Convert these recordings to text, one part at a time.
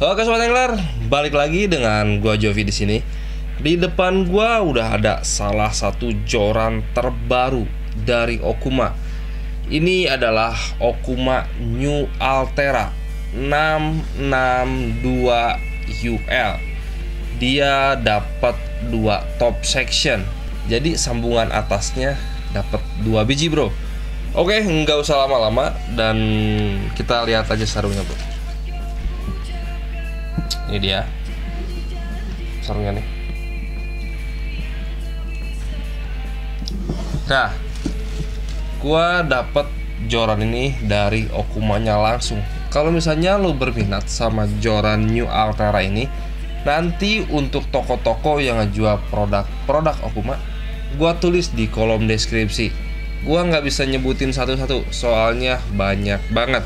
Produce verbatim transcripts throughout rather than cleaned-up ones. Oke sobat angler, balik lagi dengan gua Jovi di sini. Di depan gua udah ada salah satu joran terbaru dari Okuma. Ini adalah Okuma New Altera enam enam dua U L. Dia dapat dua top section. Jadi sambungan atasnya dapat dua biji, bro. Oke, nggak usah lama-lama dan kita lihat aja sarungnya, bro. Ini dia sarungnya nih. Nah, gua dapat joran ini dari Okumanya langsung. Kalau misalnya lo berminat sama joran New Altera ini, nanti untuk toko-toko yang ngejual produk-produk Okuma, gua tulis di kolom deskripsi. Gua nggak bisa nyebutin satu-satu soalnya banyak banget.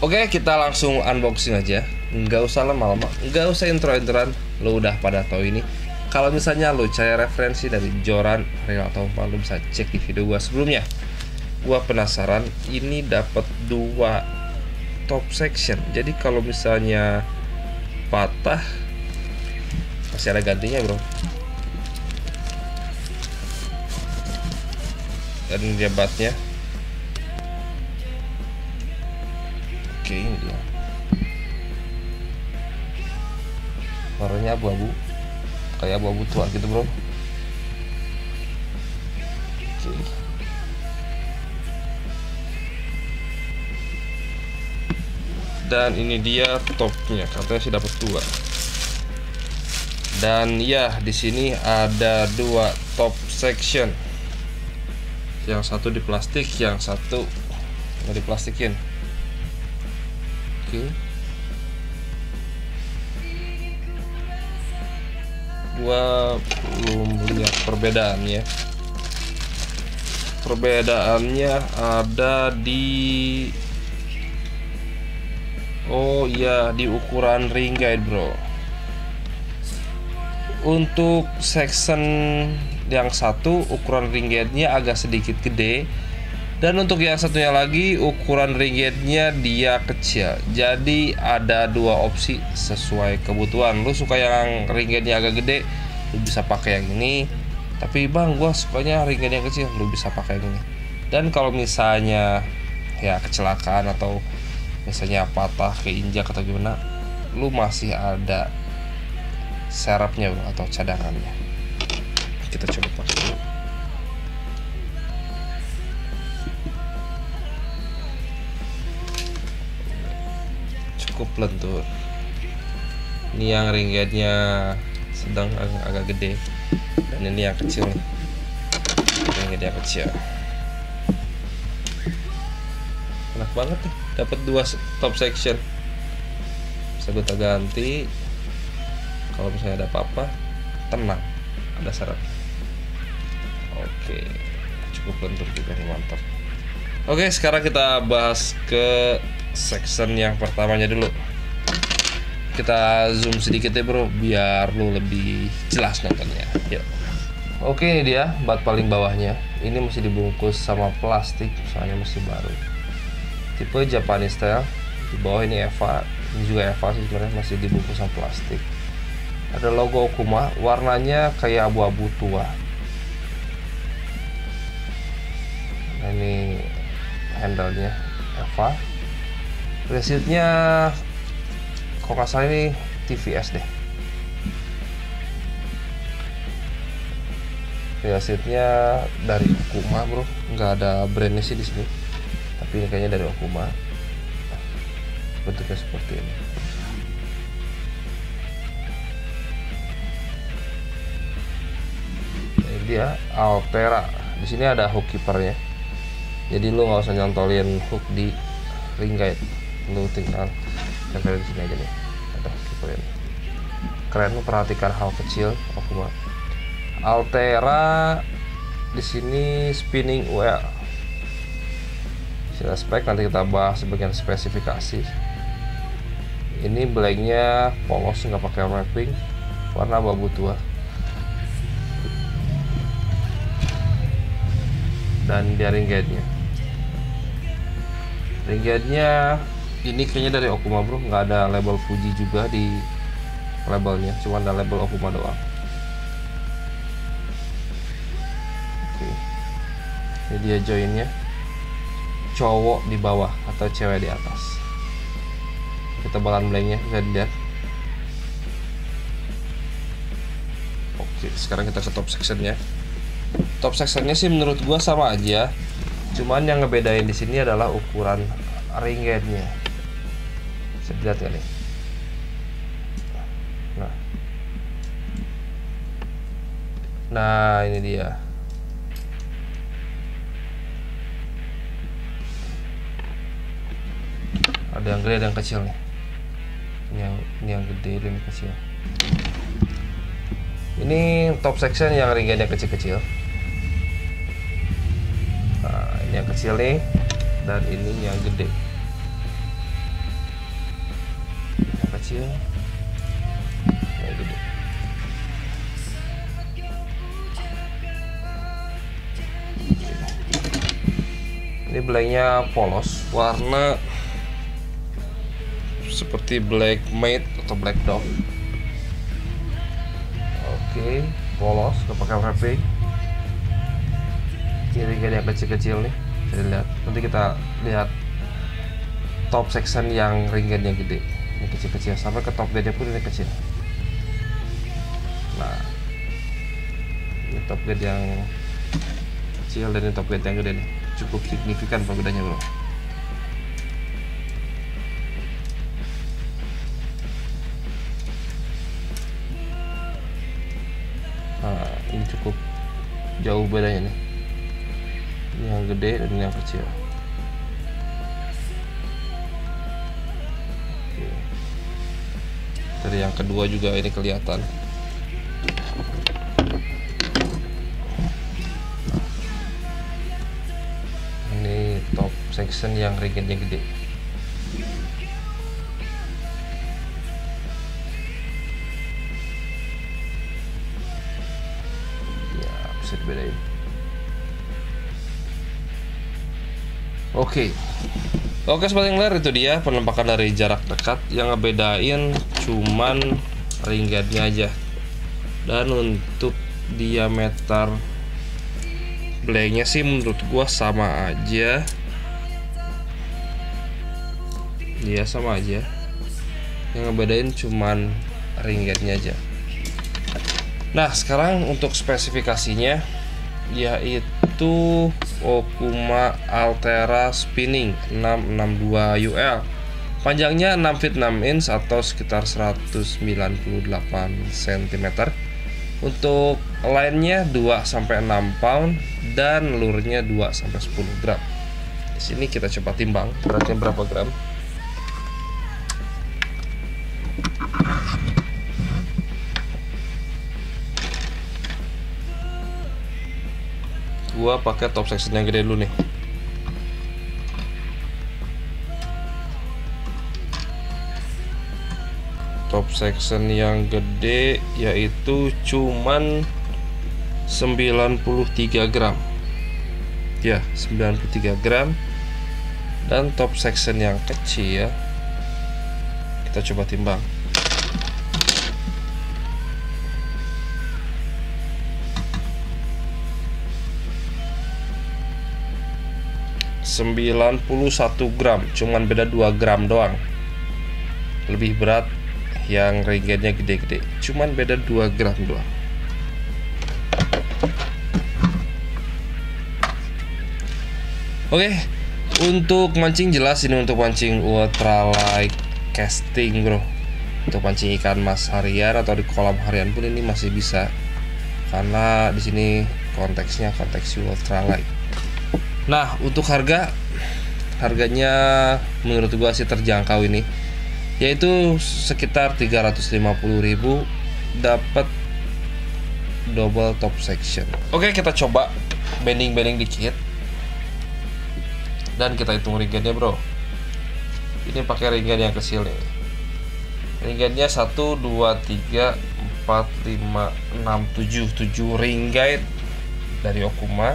Oke, kita langsung unboxing aja. Nggak usah lama-lama, nggak usah intro-introan, lo udah pada tahu ini. Kalau misalnya lo cari referensi dari joran real atau apa, lo bisa cek di video gua sebelumnya. Gua penasaran, ini dapat dua top section. Jadi kalau misalnya patah, masih ada gantinya, bro. Dan jabatnya, oke ini dia. Warnanya abu-abu, kayak abu-abu tua gitu, bro. Oke. Dan ini dia topnya, katanya sih dapat dua. Dan ya, di sini ada dua top section. Yang satu di plastik, yang satu nggak diplastikin. Oke. Gua belum lihat perbedaannya. Perbedaannya ada di, oh iya, di ukuran ring guide, bro. Untuk section yang satu ukuran ring guide-nya agak sedikit gede, dan untuk yang satunya lagi ukuran ring guide-nya dia kecil. Jadi ada dua opsi sesuai kebutuhan. Lu suka yang ring guide-nya agak gede, lu bisa pakai yang ini. Tapi bang, gua sukanya ring guide-nya kecil, lu bisa pakai yang ini. Dan kalau misalnya ya kecelakaan atau misalnya patah, keinjak atau gimana, lu masih ada serapnya atau cadangannya. Kita coba pakai dulu. Lentur. Ini yang ring guide-nya sedang agak, agak gede, dan ini yang kecil. Ring guide-nya kecil. Enak banget nih, dapat dua top section. Bisa gue ganti. Kalau misalnya ada apa-apa, tenang, ada syarat. Oke, cukup lentur juga nih, mantap. Oke, sekarang kita bahas ke section yang pertamanya dulu. Kita zoom sedikit ya, bro, biar lu lebih jelas nontonnya. Yuk. Oke, ini dia bat paling bawahnya. Ini masih dibungkus sama plastik soalnya masih baru. Tipe Japanese style. Di bawah ini Eva, ini juga Eva sih sebenarnya, masih dibungkus sama plastik. Ada logo Okuma, warnanya kayak abu-abu tua. Nah, ini handle-nya Eva. Residnya kok nggak salah ini T V S deh. Residnya dari Okuma, bro, nggak ada brandnya sih di sini, tapi ini kayaknya dari Okuma. Bentuknya seperti ini. Ini dia Altera. Di sini ada hook keepernya, jadi lu nggak usah nyantolin hook di ring guide. Lu tinggal tempel di sini aja nih, ada kiperin. Keren, lu perhatikan hal kecil Okuma. Altera di sini spinning U L. Sila spek nanti kita bahas bagian spesifikasi. Ini blanknya polos, nggak pakai wrapping, warna abu tua. Dan dia ring guide nya. Ring guide nya ini kayaknya dari Okuma bro, nggak ada label Fuji juga di labelnya, cuma ada label Okuma doang. Oke, ini dia joinnya, cowok di bawah atau cewek di atas. Ketebalan blanknya bisa dilihat. Oke, sekarang kita ke top sectionnya. Top sectionnya sih menurut gua sama aja, cuman yang ngebedain di sini adalah ukuran ring guide-nya. Bisa dilihat kali. Nah, nah ini dia. Ada yang gede, ada yang kecil nih. Ini yang, ini yang gede, ini yang kecil. Ini top section yang ring guide-nya kecil-kecil. Nah, ini yang kecil nih, dan ini yang gede. Yang kecil, yang gede. Ini blanknya polos, warna seperti black matte atau black dog. Oke, polos, kepakai W P. Kiri-kiri yang kecil-kecil nih, kita lihat. Nanti kita lihat top section yang ring guide-nya gede, ini kecil-kecil, sampai ke top guide-nya pun ini kecil. Nah, ini top guide yang kecil dan ini top guide yang gede nih, cukup signifikan perbedaannya bro. Nah, ini cukup jauh bedanya nih, yang gede dan yang kecil. Oke. Dari yang kedua juga ini kelihatan. Ini top section yang ringnya gede. Ya, bisa dibedain. Oke, oke seperti yang lihat itu dia penampakan dari jarak dekat, yang ngebedain cuman ring guide-nya aja. Dan untuk diameter blanknya sih menurut gua sama aja. Iya sama aja. Yang ngebedain cuman ring guide-nya aja. Nah sekarang untuk spesifikasinya, yaitu Okuma Altera Spinning enam enam dua U L, panjangnya enam feet enam inch atau sekitar seratus sembilan puluh delapan sentimeter. Untuk line-nya dua sampai enam pound dan lure-nya dua sampai sepuluh gram. Di sini kita coba timbang beratnya berapa gram. Gua pakai top section yang gede dulu nih. Top section yang gede yaitu cuman sembilan puluh tiga gram. Ya, sembilan puluh tiga gram. Dan top section yang kecil ya. Kita coba timbang. sembilan puluh satu gram, cuman beda dua gram doang. Lebih berat yang ring guide-nya gede-gede, cuman beda dua gram doang. Oke, untuk mancing jelas ini untuk mancing ultralight casting bro. Untuk mancing ikan mas harian atau di kolam harian pun ini masih bisa, karena di sini konteksnya konteks ultralight. Nah untuk harga, harganya menurut gua sih terjangkau ini, yaitu sekitar tiga ratus lima puluh ribu dapat double top section. Oke, kita coba bending-bending dikit dan kita hitung ring guide-nya bro. Ini pakai ring guide yang kecil nih. Ring guide-nya satu, dua, tiga, empat, lima, enam, tujuh, tujuh ring guide dari Okuma.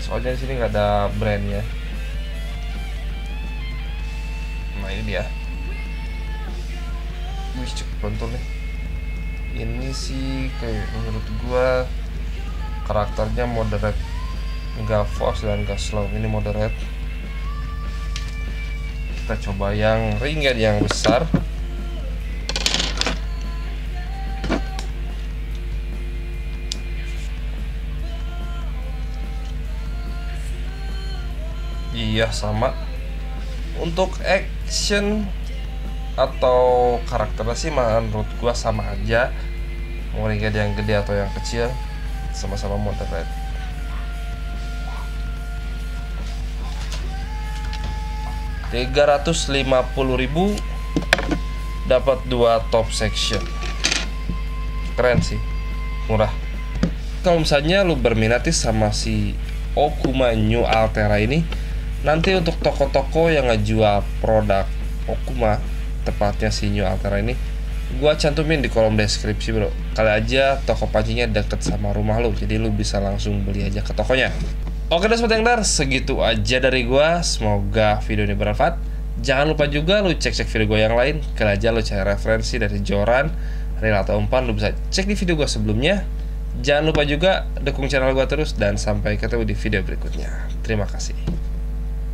Soalnya di sini nggak ada brandnya. Nah ini dia. Wih, cek bentul nih. Ini sih kayak menurut gua karakternya moderate, nggak force dan nggak slow. Ini moderate. Kita coba yang ring ya, yang besar. Iya sama. Untuk action atau karakternya sih menurut gua sama aja, mau ringgit yang gede atau yang kecil sama-sama moderate. tiga ratus lima puluh ribu dapat dua top section. Keren sih, murah. Kalau misalnya lu berminat sama si Okuma New Altera ini, nanti untuk toko-toko yang ngejual produk Okuma, tepatnya si New Altera ini, gua cantumin di kolom deskripsi bro. Kali aja toko pancinya deket sama rumah lu, jadi lu bisa langsung beli aja ke tokonya. Oke deh sobat yang dar, segitu aja dari gua. Semoga video ini bermanfaat. Jangan lupa juga lu cek-cek video gua yang lain. Kali aja lu cari referensi dari Joran, Ril atau Umpan, lu bisa cek di video gua sebelumnya. Jangan lupa juga dukung channel gua terus, dan sampai ketemu di video berikutnya. Terima kasih.